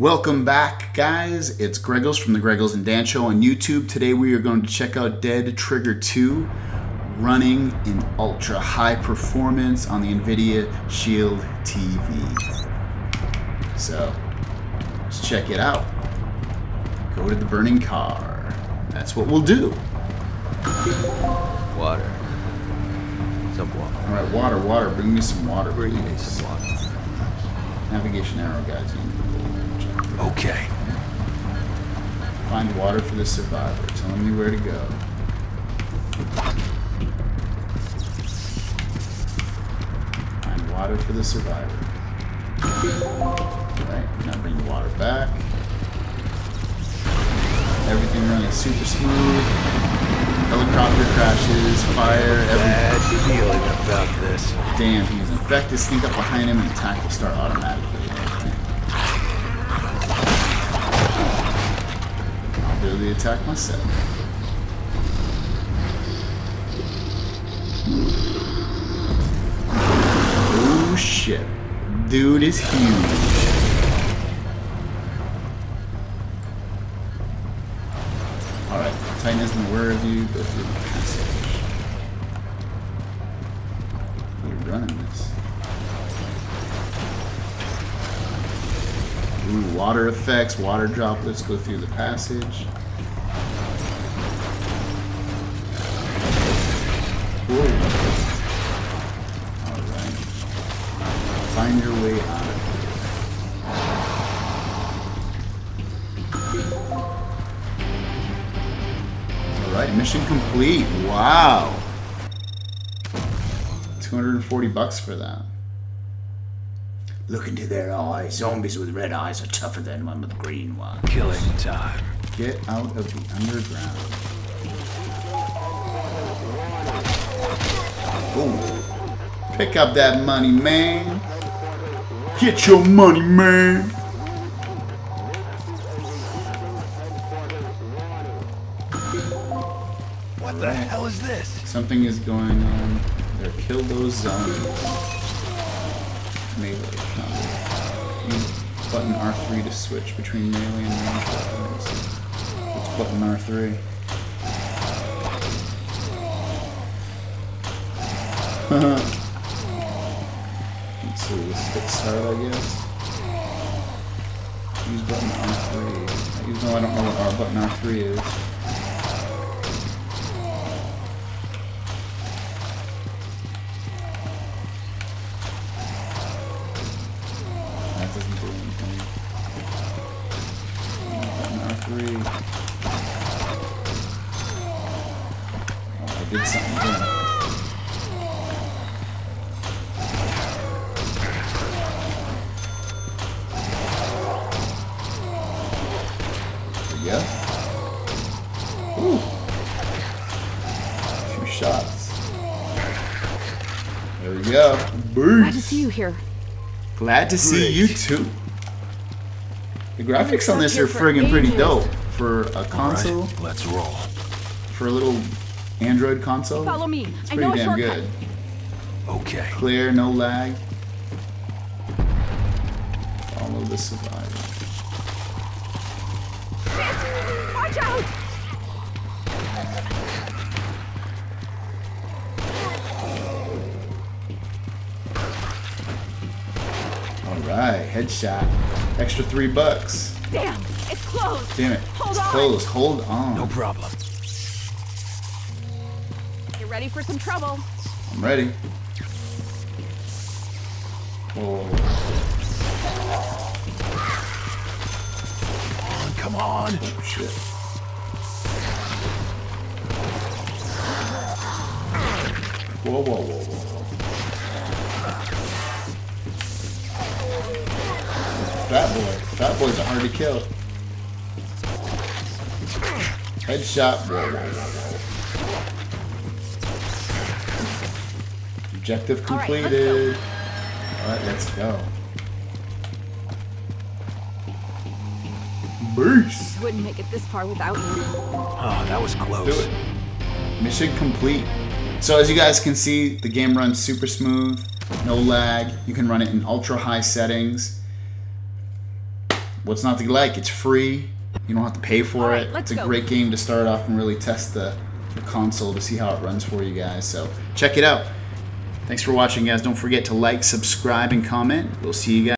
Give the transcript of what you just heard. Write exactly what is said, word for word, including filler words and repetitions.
Welcome back, guys. It's Greggles from the Greggles and Dan Show on YouTube. Today we are going to check out Dead Trigger two running in ultra high performance on the Nvidia Shield T V. So let's check it out. Go to the burning car. That's what we'll do. Water. Some water. All right, water, water. Bring me some water. Bring me some water. Navigation arrow, guys. Okay. Find water for the survivor. Tell me where to go. Find water for the survivor. Alright, now bring the water back. Everything running super smooth. Helicopter crashes, fire, everything. Bad feeling about this. Damn, he's infected. Sneak up behind him and attack will start automatically. The attack myself. Oh shit. Dude is huge. Alright, Titan isn't aware of you. Go through the passage. You're running this. Ooh, water effects, water droplets go through the passage. All right. Find your way out of here. All right, mission complete. Wow. two hundred forty bucks for that. Look into their eyes. Zombies with red eyes are tougher than one with green ones. Killing time. Get out of the underground. Ooh. Pick up that money, man. Get your money, man. What the hell is this? Something is going on. They're kill those zombies. Melee. Use button R three to switch between melee and range weapons. It's button R three. Let's see, let's get started, I guess. Use button R three. Even though I don't know what our button R three is. That doesn't do anything. Button R three. Oh, I did something again. Ooh. Two shots. There we go. Boots. Glad to see you here. Glad to see you too. The graphics on this are friggin' pretty dope for a console. Right, let's roll. For a little Android console. Follow me. It's pretty damn good. Okay. Clear, no lag. Follow the survivor. Watch out! Alright, headshot. Extra three bucks. Damn, it's closed. Damn it. Hold it's on. closed. Hold on. No problem. You ready for some trouble? I'm ready. Whoa. Come on! Oh, shit. Whoa, whoa, whoa, whoa, whoa. Fat boy. Fat boys are hard to kill. Headshot. Whoa, whoa, whoa. Objective completed. Alright, let's go. Bruce. Wouldn't make it this far without me. Oh, that was close. Let's do it. Mission complete. So as you guys can see, the game runs super smooth, no lag. You can run it in ultra high settings. what's not to like? It's free. You don't have to pay for it. It's a great game to start off and really test the, the console to see how it runs for you guys. So check it out. Thanks for watching, guys. Don't forget to like, subscribe, and comment. We'll see you guys.